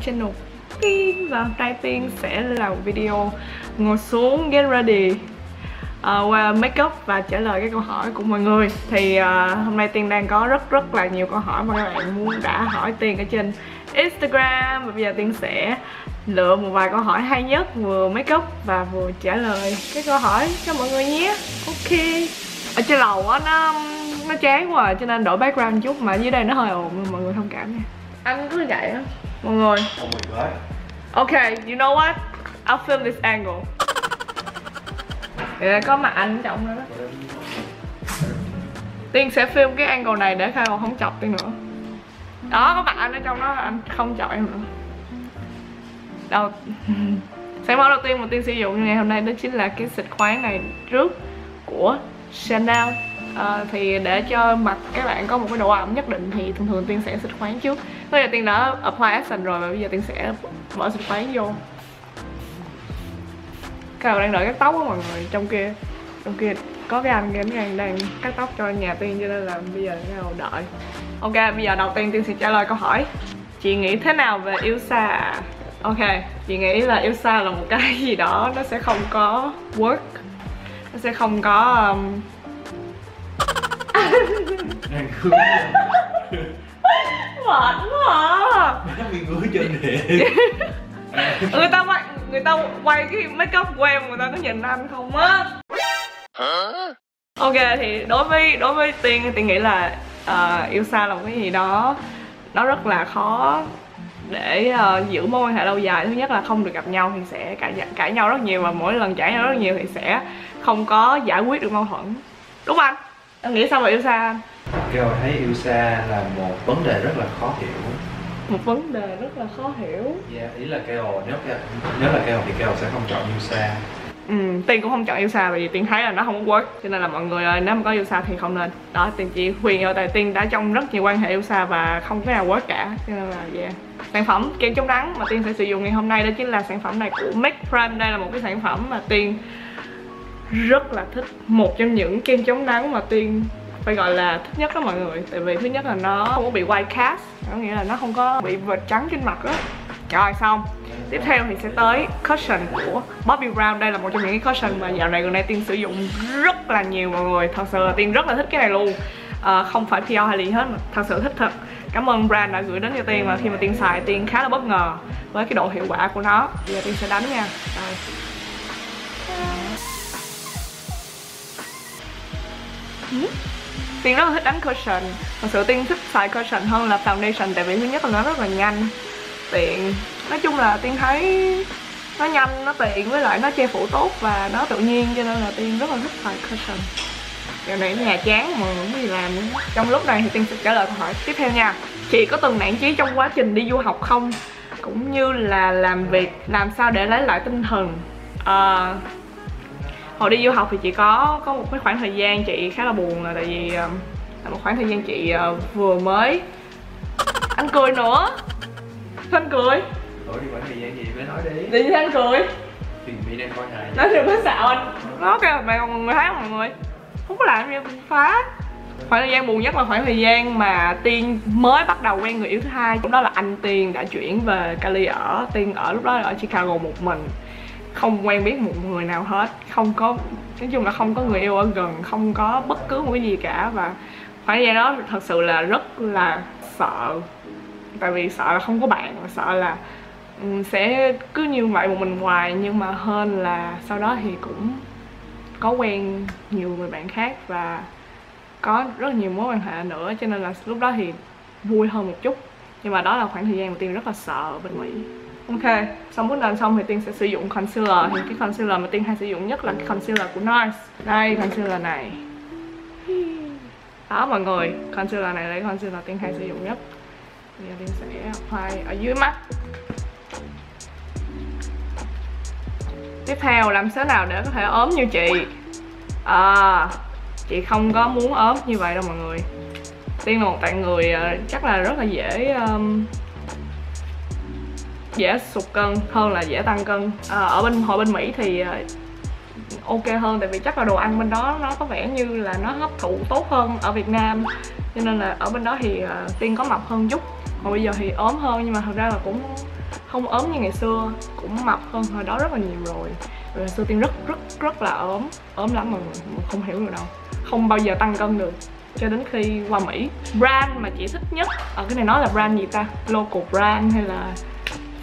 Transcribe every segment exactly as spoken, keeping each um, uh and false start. channel. Và hôm nay Tiên sẽ làm video ngồi xuống get ready qua uh, make up và trả lời các câu hỏi của mọi người. Thì uh, hôm nay Tiên đang có rất rất là nhiều câu hỏi mà các bạn muốn đã hỏi Tiên ở trên Instagram. Và bây giờ Tiên sẽ lựa một vài câu hỏi hay nhất, vừa make up và vừa trả lời cái câu hỏi cho mọi người nhé. Ok. Ở trên lầu á nó nó chán quá cho nên đổi background chút, mà dưới đây nó hơi ồn, mọi người thông cảm nha. Anh cứ vậy á mọi người. Ok, you know what? I'll film this angle. Yeah, có mặt anh trọng nữa đó. Tiên sẽ film cái angle này để Khai không chọc Tiên nữa. Đó, có mặt anh ở trong đó, anh không chọc em nữa. Đầu... Sản phẩm đầu tiên mà Tiên sử dụng ngày hôm nay đó chính là cái xịt khoáng này trước của Chanel. À, thì để cho mặt các bạn có một cái độ ẩm nhất định thì thường thường Tiên sẽ xịt khoáng trước. Tức là Tiên đã apply action rồi và bây giờ Tiên sẽ bỏ xịt khoáng vô. Các bạn đang đợi cắt tóc á mọi người, trong kia trong kia có cái anh kia đang, đang cắt tóc cho nhà Tiên cho nên là bây giờ đang đợi. Ok, bây giờ đầu tiên Tiên sẽ trả lời câu hỏi chị nghĩ thế nào về Ylsa? Ok, chị nghĩ là Ylsa là một cái gì đó nó sẽ không có work, nó sẽ không có um... mệt quá. Nó bị ngứa trên điện. Người ta quay, người ta quay cái make up của em người ta có nhìn anh không á? Ok, thì đối với đối với Tiên, Tiên nghĩ là uh, Ylsa là một cái gì đó nó rất là khó để uh, giữ mối quan hệ lâu dài. Thứ nhất là không được gặp nhau thì sẽ cãi cãi nhau rất nhiều, và mỗi lần cãi nhau rất nhiều thì sẽ không có giải quyết được mâu thuẫn. Đúng anh? Em nghĩ sao về Ylsa? Rồi thấy Ylsa là một vấn đề rất là khó hiểu. Một vấn đề rất là khó hiểu. Dạ, yeah, ý là K O nếu nếu là K O thì K O sẽ không chọn Ylsa. Ừ, Tiên cũng không chọn Ylsa bởi vì Tiên thấy là nó không có work. Cho nên là mọi người ơi, nếu mà có Ylsa thì không nên. Đó, Tiên chỉ khuyên thôi, tại Tiên đã trong rất nhiều quan hệ Ylsa và không có nào work cả. Cho nên là dạ. Yeah. Sản phẩm kem chống nắng mà Tiên sẽ sử dụng ngày hôm nay đó chính là sản phẩm này của Make Prem. Đây là một cái sản phẩm mà Tiên rất là thích, một trong những kem chống nắng mà Tiên phải gọi là thích nhất đó mọi người. Tại vì thứ nhất là nó không có bị white cast, có nghĩa là nó không có bị vệt trắng trên mặt á. Rồi xong, tiếp theo thì sẽ tới cushion của Bobbi Brown. Đây là một trong những cái cushion mà dạo này gần đây Tiên sử dụng rất là nhiều mọi người. Thật sự là Tiên rất là thích cái này luôn. à, Không phải pê rờ hay gì hết mà thật sự thích thật. Cảm ơn brand đã gửi đến cho Tiên, mà khi mà Tiên xài Tiên khá là bất ngờ với cái độ hiệu quả của nó. Bây giờ Tiên sẽ đánh nha. Rồi. Tiên rất là thích đánh cushion. Thật sự Tiên thích xài cushion hơn là foundation. Tại vì thứ nhất là nó rất là nhanh, tiện. Nói chung là Tiên thấy nó nhanh, nó tiện, với lại nó che phủ tốt và nó tự nhiên. Cho nên là Tiên rất là thích xài cushion. Điều này nhà chán mà không có gì làm nữa. Trong lúc này thì Tiên sẽ trả lời câu hỏi tiếp theo nha. Chị có từng nản chí trong quá trình đi du học không? Cũng như là làm việc, làm sao để lấy lại tinh thần? Ờ... Uh, Hồi đi du học thì chị có có một cái khoảng thời gian chị khá là buồn, là tại vì là một khoảng thời gian chị uh, vừa mới anh cười nữa anh cười Ủa đi khoảng thời gian gì mới nói đi đi anh cười thì bị đem coi hại nói đừng có xạo anh nó kêu mày còn người thấy không mọi người không có làm gì phá. Khoảng thời gian buồn nhất là khoảng thời gian mà Tiên mới bắt đầu quen người yêu thứ hai. Lúc đó là anh Tiên đã chuyển về Cali ở, Tiên ở lúc đó là ở Chicago một mình, không quen biết một người nào hết, không có, nói chung là không có người yêu ở gần, không có bất cứ một cái gì cả. Và khoảng thời gian đó thật sự là rất là sợ, tại vì sợ là không có bạn, sợ là sẽ cứ như vậy một mình hoài. Nhưng mà hơn là sau đó thì cũng có quen nhiều người bạn khác và có rất nhiều mối quan hệ nữa, cho nên là lúc đó thì vui hơn một chút. Nhưng mà đó là khoảng thời gian mà Tiên rất là sợ bên Mỹ. Ok, xong bước lên xong thì Tiên sẽ sử dụng concealer. Thì cái concealer mà Tiên hay sử dụng nhất là cái concealer của NARS. Đây, concealer này. Đó mọi người, concealer này là concealer Tiên hay sử dụng nhất. Bây giờ Tiên sẽ apply ở dưới mắt. Tiếp theo, làm thế nào để có thể ốm như chị? À, chị không có muốn ốm như vậy đâu mọi người. Tiên là một tạng người chắc là rất là dễ... Um, dễ sụt cân hơn là dễ tăng cân. à, Ở bên hồi bên Mỹ thì ok hơn, tại vì chắc là đồ ăn bên đó nó có vẻ như là nó hấp thụ tốt hơn ở Việt Nam. Cho nên là ở bên đó thì uh, Tiên có mập hơn chút. Còn bây giờ thì ốm hơn, nhưng mà thật ra là cũng không ốm như ngày xưa, cũng mập hơn hồi đó rất là nhiều rồi. Rồi xưa Tiên rất rất rất là ốm, ốm lắm mọi người, không hiểu được đâu, không bao giờ tăng cân được cho đến khi qua Mỹ. Brand mà chị thích nhất, ở cái này nói là brand gì ta? Local brand hay là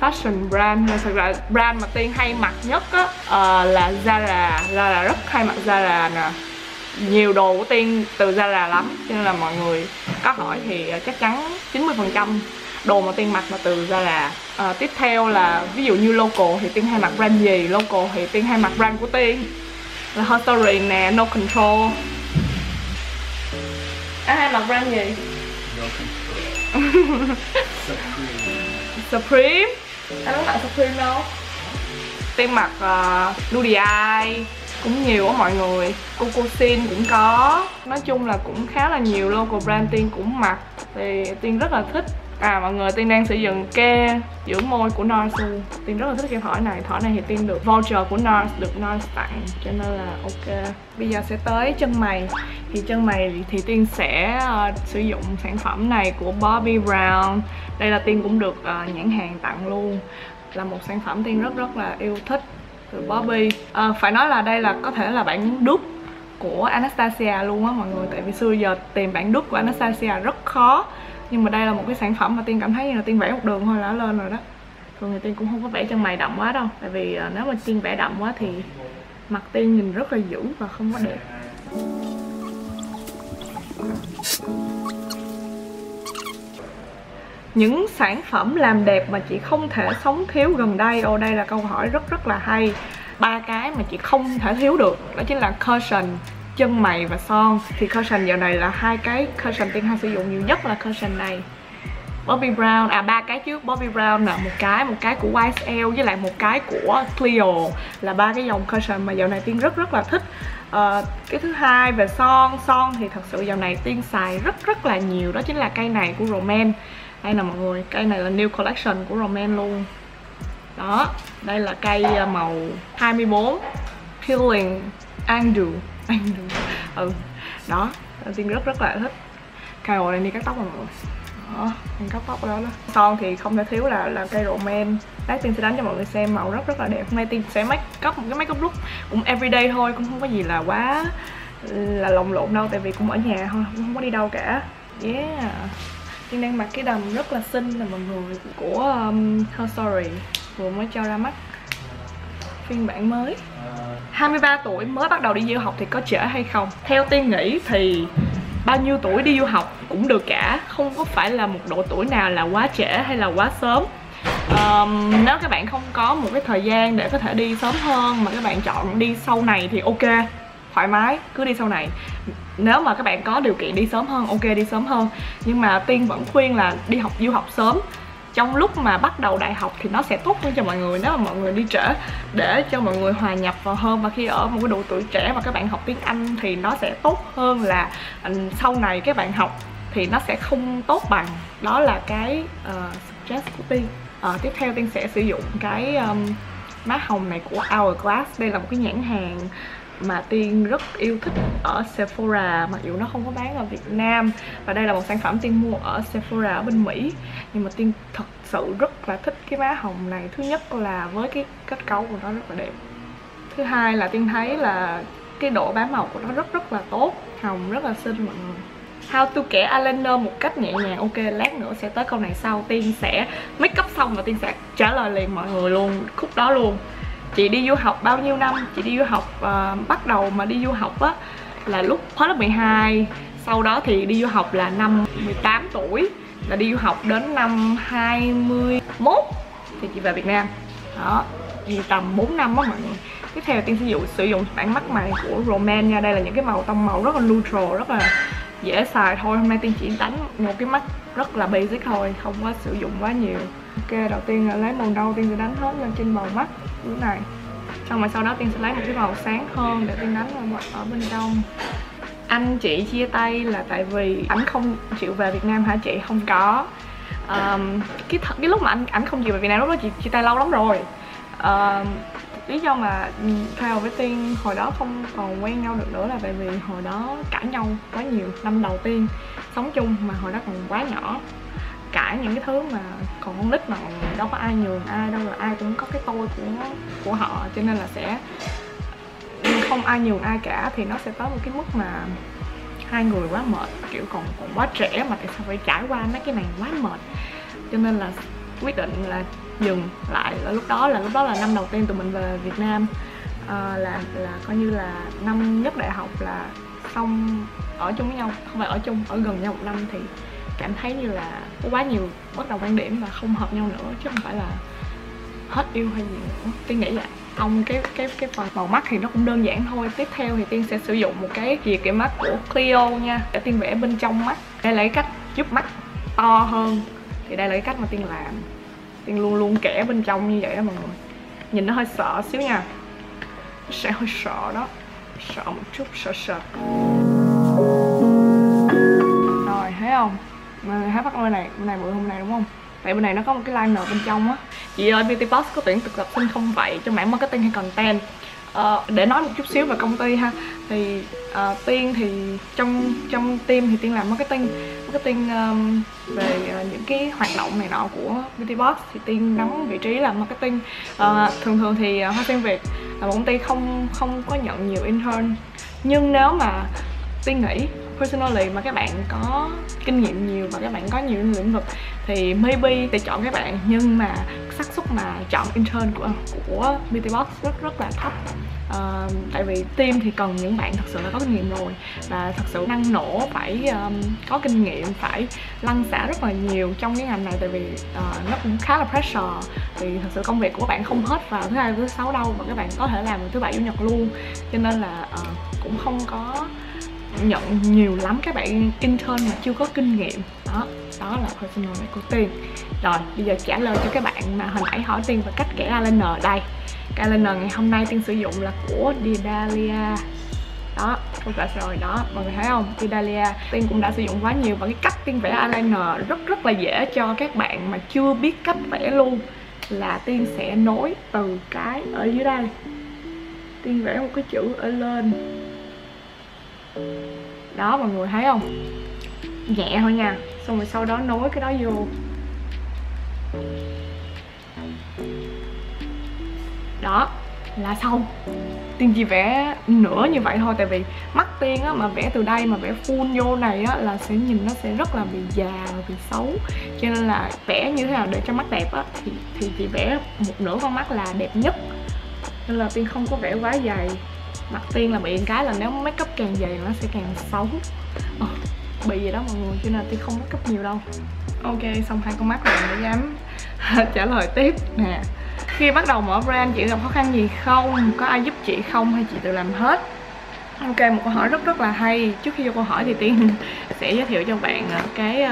fashion brand hay là brand mà Tiên hay mặc nhất á, uh, là Zara. Zara rất hay mặc Zara nè. Nhiều đồ của Tiên từ Zara lắm, cho nên là mọi người có hỏi thì chắc chắn chín mươi phần trăm đồ mà Tiên mặc là từ Zara. À, tiếp theo là ví dụ như local thì Tiên hay mặc brand gì? Local thì Tiên hay mặc brand của Tiên là Her Story nè, No-Control. À, hay mặc brand gì? No-Control. Supreme. Supreme? Anh có mặc Supreme đâu? Tiên mặc uh, Nudiai cũng nhiều á mọi người, Cocosin cũng có. Nói chung là cũng khá là nhiều local brand Tiên cũng mặc, thì Tiên rất là thích. À mọi người, Tiên đang sử dụng ke dưỡng môi của NARS. Tiên rất là thích cái thỏi này, thỏi này thì Tiên được voucher của NARS, được NARS tặng, cho nên là ok. Bây giờ sẽ tới chân mày. Thì chân mày thì Tiên sẽ uh, sử dụng sản phẩm này của Bobbi Brown. Đây là Tiên cũng được uh, nhãn hàng tặng luôn, là một sản phẩm Tiên rất rất là yêu thích từ Bobbi. À, phải nói là đây là có thể là bản đúc của Anastasia luôn á mọi người, tại vì xưa giờ tìm bản đúc của Anastasia rất khó, nhưng mà đây là một cái sản phẩm mà Tiên cảm thấy là Tiên vẽ một đường thôi là lên rồi đó. Thường thì Tiên cũng không có vẽ chân mày đậm quá đâu, tại vì nếu mà Tiên vẽ đậm quá thì mặt Tiên nhìn rất là dữ và không có đẹp. Những sản phẩm làm đẹp mà chị không thể sống thiếu gần đây. Ô, đây là câu hỏi rất rất là hay. Ba cái mà chị không thể thiếu được đó chính là cushion, chân mày và son. Thì cushion giờ này là hai cái cushion Tiên hay sử dụng nhiều nhất, là cushion này Bobbi Brown, à ba cái trước Bobbi Brown nè, một cái, một cái của Y S L với lại một cái của Clio, là ba cái dòng cushion mà dạo này Tiên rất rất là thích. Uh, cái thứ hai về son, son thì thật sự dạo này Tiên xài rất rất là nhiều, đó chính là cây này của Romand. Đây nè mọi người, cây này là new collection của Romand luôn. Đó, đây là cây màu hai mươi bốn Peeling Andu. Andu. Ừ. Đó, Tiên rất rất là thích. Cây này đi cắt tóc rồi mọi người. Đó, mình cắt tóc đó đó. Son thì không thể thiếu là là cây Romand. Lát Tiên sẽ đánh cho mọi người xem, màu rất rất là đẹp. Hôm nay Tiên sẽ make up một cái make up look cũng everyday thôi, cũng không có gì là quá là lồng lộn đâu, tại vì cũng ở nhà thôi, cũng không có đi đâu cả. Yeah. Tiên đang mặc cái đầm rất là xinh là mọi người, của um, Her Story vừa mới cho ra mắt phiên bản mới. Hai mươi ba tuổi mới bắt đầu đi du học thì có trễ hay không? Theo Tiên nghĩ thì bao nhiêu tuổi đi du học cũng được cả, không có phải là một độ tuổi nào là quá trễ hay là quá sớm. Um, nếu các bạn không có một cái thời gian để có thể đi sớm hơn mà các bạn chọn đi sau này thì ok, thoải mái, cứ đi sau này. Nếu mà các bạn có điều kiện đi sớm hơn, ok đi sớm hơn. Nhưng mà Tiên vẫn khuyên là đi học du học sớm, trong lúc mà bắt đầu đại học thì nó sẽ tốt hơn cho mọi người nếu mà mọi người đi trễ, để cho mọi người hòa nhập vào hơn. Và khi ở một cái độ tuổi trẻ mà các bạn học tiếng Anh thì nó sẽ tốt hơn là sau này các bạn học thì nó sẽ không tốt bằng. Đó là cái uh, suggest của Tiên. uh, Tiếp theo Tiên sẽ sử dụng cái um, má hồng này của Hourglass. Đây là một cái nhãn hàng mà Tiên rất yêu thích ở Sephora, mặc dù nó không có bán ở Việt Nam. Và đây là một sản phẩm Tiên mua ở Sephora ở bên Mỹ, nhưng mà Tiên thật sự rất là thích cái má hồng này. Thứ nhất là với cái kết cấu của nó rất là đẹp. Thứ hai là Tiên thấy là cái độ bám màu của nó rất rất là tốt, hồng rất là xinh mọi người. How to kẻ eyeliner một cách nhẹ nhàng. Ok, lát nữa sẽ tới câu này sau. Tiên sẽ make up xong và Tiên sẽ trả lời liền mọi người luôn, khúc đó luôn. Chị đi du học bao nhiêu năm? Chị đi du học, uh, bắt đầu mà đi du học á là lúc hết lớp mười hai. Sau đó thì đi du học là năm mười tám tuổi, là đi du học đến năm hai mươi mốt thì chị về Việt Nam. Đó, thì tầm bốn năm á mọi người. Tiếp theo Tiên sẽ sử dụng bản mắt mày của Romand nha. Đây là những cái màu tông màu rất là neutral, rất là dễ xài thôi. Hôm nay Tiên chỉ đánh một cái mắt rất là basic thôi, không có sử dụng quá nhiều. Ok, đầu tiên là lấy màu nâu, Tiên sẽ đánh hết lên trên màu mắt như thế này. Xong rồi sau đó Tiên sẽ lấy một cái màu sáng hơn để Tiên đánh vào ở bên trong. Anh chị chia tay là tại vì ảnh không chịu về Việt Nam hả chị? Không có. um, cái, th cái lúc mà anh ảnh không chịu về Việt Nam, lúc đó chị chia tay lâu lắm rồi. Um, lý do mà theo với Tiên hồi đó không còn quen nhau được nữa là tại vì hồi đó cãi nhau quá nhiều. Năm đầu tiên sống chung mà hồi đó còn quá nhỏ, cãi những cái thứ mà còn con nít mà đâu có ai nhường ai đâu, là ai cũng có cái tôi của của họ, cho nên là sẽ không ai nhường ai cả, thì nó sẽ tới một cái mức mà hai người quá mệt, kiểu còn còn quá trẻ mà tại sao phải trải qua mấy cái này, quá mệt. Cho nên là quyết định là dừng lại. Ở lúc đó là lúc đó là năm đầu tiên tụi mình về Việt Nam, à, là là coi như là năm nhất đại học là xong ở chung với nhau, không phải ở chung, ở gần nhau một năm, thì cảm thấy như là có quá nhiều bất đồng quan điểm và không hợp nhau nữa, chứ không phải là hết yêu hay gì nữa. Tiên nghĩ vậy. Ông cái cái cái phần màu mắt thì nó cũng đơn giản thôi. Tiếp theo thì Tiên sẽ sử dụng một cái dìa kẻ mắt của Clio nha, để Tiên vẽ bên trong mắt. Đây là cái cách giúp mắt to hơn, thì đây là cái cách mà Tiên làm. Tiên luôn luôn kẻ bên trong như vậy đó mọi người. Nhìn nó hơi sợ xíu nha, nó sẽ hơi sợ đó, sợ một chút, sợ sợ. Rồi thấy không? Mình thấy bắt bên này, bên này bụi hôm nay đúng không? Tại bên này nó có một cái liner bên trong á. Chị ơi, Beauty Box có tuyển thực tập sinh không vậy cho mảng marketing hay content? Ờ, để nói một chút xíu về công ty ha, thì uh, Tiên thì trong trong team thì Tiên làm marketing, marketing um, về uh, những cái hoạt động này nọ của Beauty Box thì Tiên đóng vị trí là marketing. Uh, thường thường thì uh, Hoa Sen Việt là một công ty không không có nhận nhiều intern, nhưng nếu mà Tiên nghĩ personally mà các bạn có kinh nghiệm nhiều và các bạn có nhiều lĩnh vực thì maybe sẽ chọn các bạn, nhưng mà xác suất mà chọn intern của của Beauty Box rất rất là thấp. Uh, tại vì team thì cần những bạn thật sự là có kinh nghiệm rồi và thật sự năng nổ, phải um, có kinh nghiệm, phải lăn xả rất là nhiều trong cái ngành này, tại vì uh, nó cũng khá là pressure, thì thật sự công việc của các bạn không hết vào thứ hai thứ sáu đâu, mà các bạn có thể làm vào thứ bảy chủ nhật luôn, cho nên là uh, cũng không có nhận nhiều lắm các bạn intern mà chưa có kinh nghiệm. Đó, đó là personal của Tiên. Rồi, bây giờ trả lời cho các bạn mà hồi nãy hỏi Tiên về cách kẻ eyeliner đây. Cái eyeliner ngày hôm nay Tiên sử dụng là của Dear Dahlia. Đó, không phải rồi đó, mọi người thấy không? Dear Dahlia, Tiên cũng đã sử dụng quá nhiều và cái cách Tiên vẽ eyeliner rất rất là dễ cho các bạn mà chưa biết cách vẽ luôn, là Tiên sẽ nối từ cái ở dưới đây. Tiên vẽ một cái chữ ở lên. Đó mọi người thấy không? Nhẹ thôi nha. Xong rồi sau đó nối cái đó vô. Đó là xong. Tiên chỉ vẽ nửa như vậy thôi, tại vì mắt Tiên á, mà vẽ từ đây mà vẽ full vô này á, là sẽ nhìn nó sẽ rất là bị già, bị xấu. Cho nên là vẽ như thế nào để cho mắt đẹp á, thì, thì chỉ vẽ một nửa con mắt là đẹp nhất. Nên là Tiên không có vẽ quá dày. Mặt Tiên là bị cái là nếu make up càng dày nó sẽ càng xấu, ờ, bị vậy đó mọi người, cho nên Tiên không make up nhiều đâu. Ok, xong hai con mắt rồi mới dám trả lời tiếp nè. Khi bắt đầu mở brand chị gặp khó khăn gì không? Có ai giúp chị không hay chị tự làm hết? Ok, một câu hỏi rất rất là hay. Trước khi vô câu hỏi thì Tiên sẽ giới thiệu cho bạn cái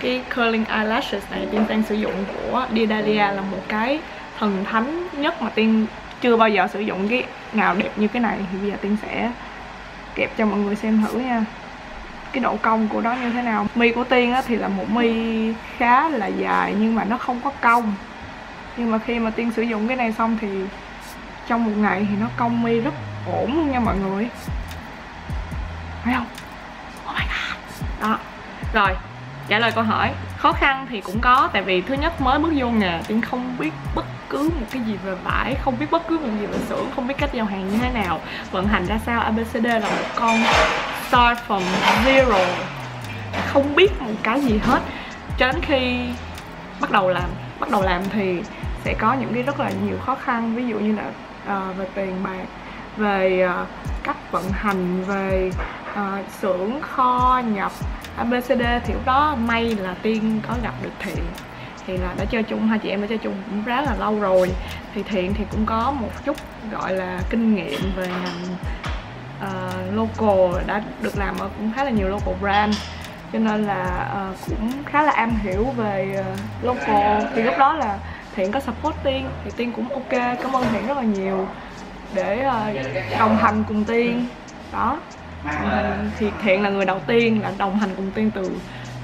cái curling eyelashes này Tiên đang sử dụng của Dear Dahlia, là một cái thần thánh nhất mà Tiên chưa bao giờ sử dụng cái nào đẹp như cái này, thì bây giờ Tiên sẽ kẹp cho mọi người xem thử nha, cái độ cong của nó như thế nào. Mi của Tiên á, thì là một mi khá là dài nhưng mà nó không có cong, nhưng mà khi mà Tiên sử dụng cái này xong thì trong một ngày thì nó cong mi rất ổn luôn nha mọi người, thấy không? Oh my god. Đó rồi, trả lời câu hỏi. Khó khăn thì cũng có, tại vì thứ nhất mới bước vô nghề, Tiên không biết bất cứ một cái gì về vải, không biết bất cứ một gì về xưởng, không biết cách giao hàng như thế nào, vận hành ra sao. a bê xê đê là một con start from zero, không biết một cái gì hết. Cho đến khi bắt đầu làm, bắt đầu làm thì sẽ có những cái rất là nhiều khó khăn, ví dụ như là uh, về tiền bạc, về uh, cách vận hành, về uh, xưởng, kho, nhập a bê xê đê. Thì lúc đó may là Tiên có gặp được Thiện, thì là đã chơi chung, hai chị em đã chơi chung cũng rất là lâu rồi, thì Thiện thì cũng có một chút gọi là kinh nghiệm về ngành uh, local, đã được làm ở cũng khá là nhiều local brand, cho nên là uh, cũng khá là am hiểu về uh, local. Thì lúc đó là Thiện có support Tiên thì Tiên cũng ok, cảm ơn Thiện rất là nhiều để uh, đồng hành cùng Tiên. Đó, thì Thiện là người đầu tiên là đồng hành cùng Tiên từ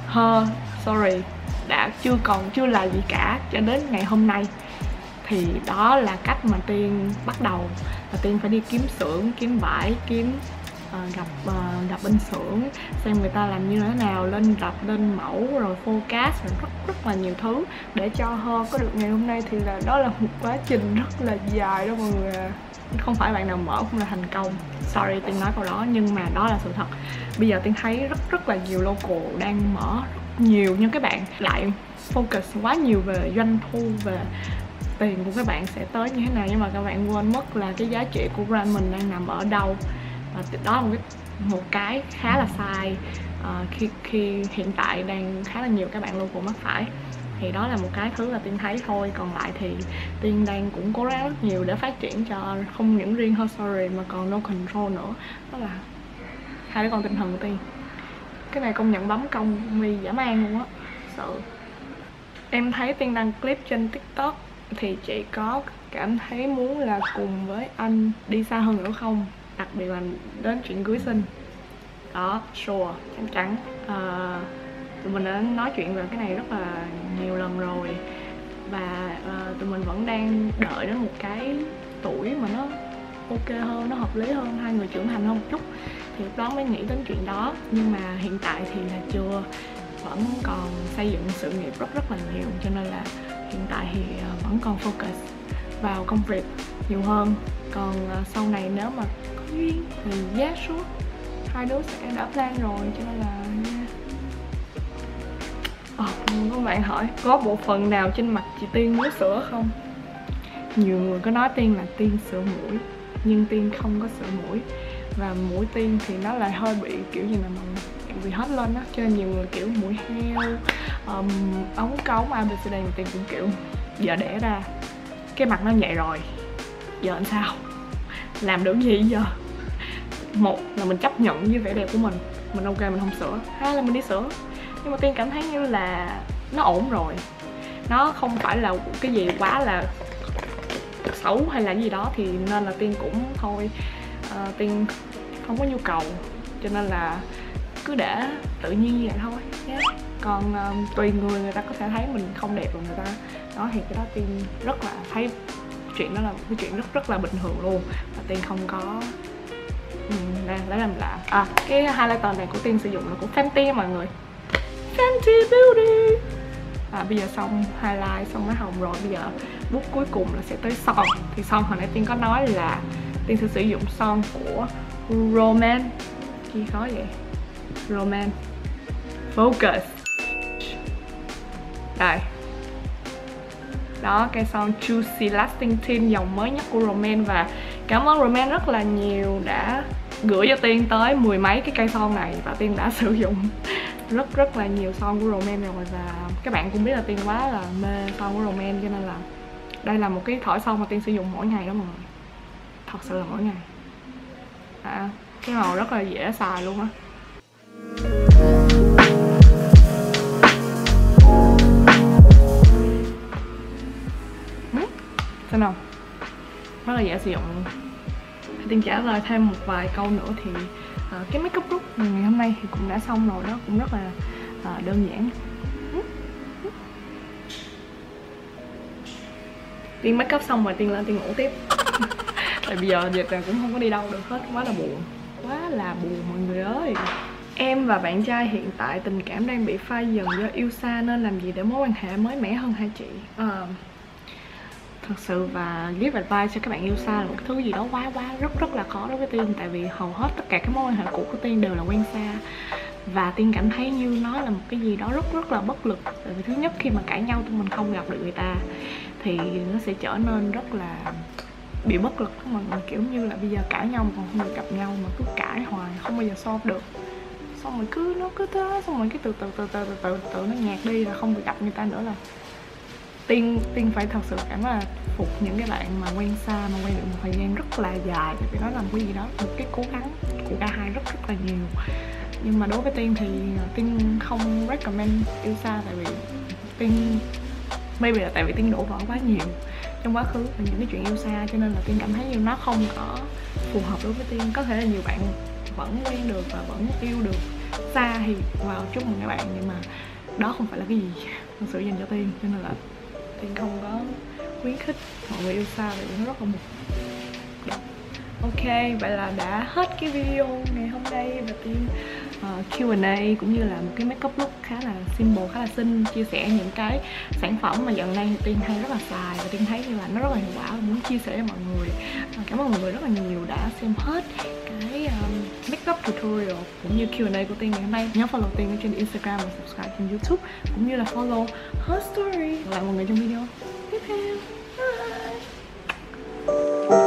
Her Story, đã chưa còn chưa là gì cả cho đến ngày hôm nay. Thì đó là cách mà Tiên bắt đầu, là Tiên phải đi kiếm xưởng, kiếm vải, kiếm uh, gặp uh, gặp bên xưởng xem người ta làm như thế nào, lên tập, lên mẫu, rồi focus, rồi rất rất là nhiều thứ để cho Her có được ngày hôm nay. Thì là đó là một quá trình rất là dài đó mọi người, không phải bạn nào mở cũng là thành công. Sorry Tiên nói câu đó nhưng mà đó là sự thật. Bây giờ Tiên thấy rất rất là nhiều local đang mở rất nhiều, nhưng các bạn lại focus quá nhiều về doanh thu, về tiền của các bạn sẽ tới như thế nào, nhưng mà các bạn quên mất là cái giá trị của brand mình đang nằm ở đâu. Và đó là một cái, một cái khá là sai à, khi, khi hiện tại đang khá là nhiều các bạn local mắc phải. Thì đó là một cái thứ là Tiên thấy thôi, còn lại thì Tiên đang cũng cố gắng rất nhiều để phát triển cho không những riêng Her Story mà còn No-Control nữa. Đó là hai đứa con tinh thần của Tiên. Cái này công nhận bấm công mi dã man luôn á, sự. Em thấy Tiên đăng clip trên TikTok thì chị có cảm thấy muốn là cùng với anh đi xa hơn nữa không? Đặc biệt là đến chuyện cưới xin. Đó, sure, chắc chắn. uh, Tụi mình đã nói chuyện về cái này rất là nhiều lần rồi. Và uh, tụi mình vẫn đang đợi đến một cái tuổi mà nó ok hơn, nó hợp lý hơn, hai người trưởng thành hơn một chút thì lúc đó mới nghĩ đến chuyện đó. Nhưng mà hiện tại thì là chưa, vẫn còn xây dựng sự nghiệp rất rất là nhiều, cho nên là hiện tại thì vẫn còn focus vào công việc nhiều hơn. Còn sau này nếu mà có duyên thì giá suốt hai đứa sẽ đã plan rồi, cho nên là oh, các bạn hỏi có bộ phận nào trên mặt chị Tiên muối sữa không? Nhiều người có nói Tiên là Tiên sữa mũi, nhưng Tiên không có sữa mũi. Và mũi Tiên thì nó lại hơi bị kiểu gì mà mình bị hết lên á, cho nên nhiều người kiểu mũi heo, um, ống cống a bê xê đê, mà Tiên cũng kiểu giờ đẻ ra cái mặt nó nhạy rồi, giờ làm sao? Làm được gì giờ? Một là mình chấp nhận với vẻ đẹp của mình, mình ok mình không sửa, hai là mình đi sửa. Nhưng mà Tiên cảm thấy như là nó ổn rồi, nó không phải là cái gì quá là xấu hay là gì đó, thì nên là Tiên cũng thôi, uh, Tiên không có nhu cầu, cho nên là cứ để tự nhiên như vậy thôi yeah. Còn uh, tùy người, người ta có thể thấy mình không đẹp rồi người ta nói, thì cái đó Tiên rất là thấy chuyện đó là một cái chuyện rất rất là bình thường luôn, và Tiên không có nè lấy làm lạ. À, cái highlighter này của Tiên sử dụng là của Fenty mọi người, Fenty Beauty. À, bây giờ xong highlight, xong mái hồng rồi, bây giờ bước cuối cùng là sẽ tới son. Thì son hồi nãy Tiên có nói là Tiên sẽ sử dụng son của Romand. Chi khó vậy? Romand Focus. Đây. Đó, cây son Juicy Lasting Tint dòng mới nhất của Romand. Và cảm ơn Romand rất là nhiều đã gửi cho Tiên tới mười mấy cái cây son này, và Tiên đã sử dụng rất rất là nhiều son của Romand rồi. Và các bạn cũng biết là Tiên quá là mê son của Romand, cho nên là đây là một cái thỏi son mà Tiên sử dụng mỗi ngày đó mọi người, thật sự là mỗi ngày. À, cái màu rất là dễ xài luôn á. Sao nào? Rất là dễ sử dụng luôn. Tiên trả lời thêm một vài câu nữa thì uh, cái make up look ngày hôm nay thì cũng đã xong rồi đó, cũng rất là uh, đơn giản. Tiên make up xong rồi Tiên lên Tiên ngủ tiếp. Tại bây giờ dịch là cũng không có đi đâu được hết, quá là buồn, quá là buồn mọi người ơi. Em và bạn trai hiện tại tình cảm đang bị phai dần do Ylsa, nên làm gì để mối quan hệ mới mẻ hơn hai chị? Uh, Thật sự và give advice cho các bạn Ylsa là một cái thứ gì đó quá quá rất rất là khó đối với Tiên. Tại vì hầu hết tất cả các mối quan hệ cũ của Tiên đều là quen xa, và Tiên cảm thấy như nó là một cái gì đó rất rất là bất lực. Tại vì thứ nhất, khi mà cãi nhau tụi mình không gặp được người ta thì nó sẽ trở nên rất là bị bất lực đó mọi người. Kiểu như là bây giờ cãi nhau mà còn không được gặp nhau, mà cứ cãi hoài không bao giờ solve được. Xong rồi cứ nó cứ thế, xong rồi cái từ từ từ từ từ từ, từ nó nhạt đi là không được gặp người ta nữa là Tiên, Tiên phải thật sự cảm là phục những cái bạn mà quen xa, mà quen được một thời gian rất là dài. Tại vì nó làm cái gì đó, một cái cố gắng của cả hai rất rất là nhiều. Nhưng mà đối với Tiên thì Tiên không recommend Ylsa. Tại vì Tiên, maybe là tại vì Tiên đổ vỡ quá nhiều trong quá khứ và những cái chuyện Ylsa, cho nên là Tiên cảm thấy như nó không có phù hợp đối với Tiên. Có thể là nhiều bạn vẫn quen được và vẫn yêu được xa thì vào, wow, chúc mừng các bạn. Nhưng mà đó không phải là cái gì thật sự dành cho Tiên, cho nên là Tiên không có khuyến khích mọi người Ylsa, vì nó rất là mệt. Ok, vậy là đã hết cái video nè. đây và tiên Q and A cũng như là một cái make up look khá là simple, khá là xinh, chia sẻ những cái sản phẩm mà dạo này Tiên hay rất là xài và Tiên thấy như là nó rất là hiệu quả, muốn chia sẻ với mọi người. Cảm ơn mọi người rất là nhiều đã xem hết cái um, make up tutorial cũng như Q and A của Tiên ngày hôm nay. Nhớ follow Tiên trên Instagram và subscribe trên YouTube cũng như là follow Her Story. Gặp lại mọi người trong video tiếp theo. Bye.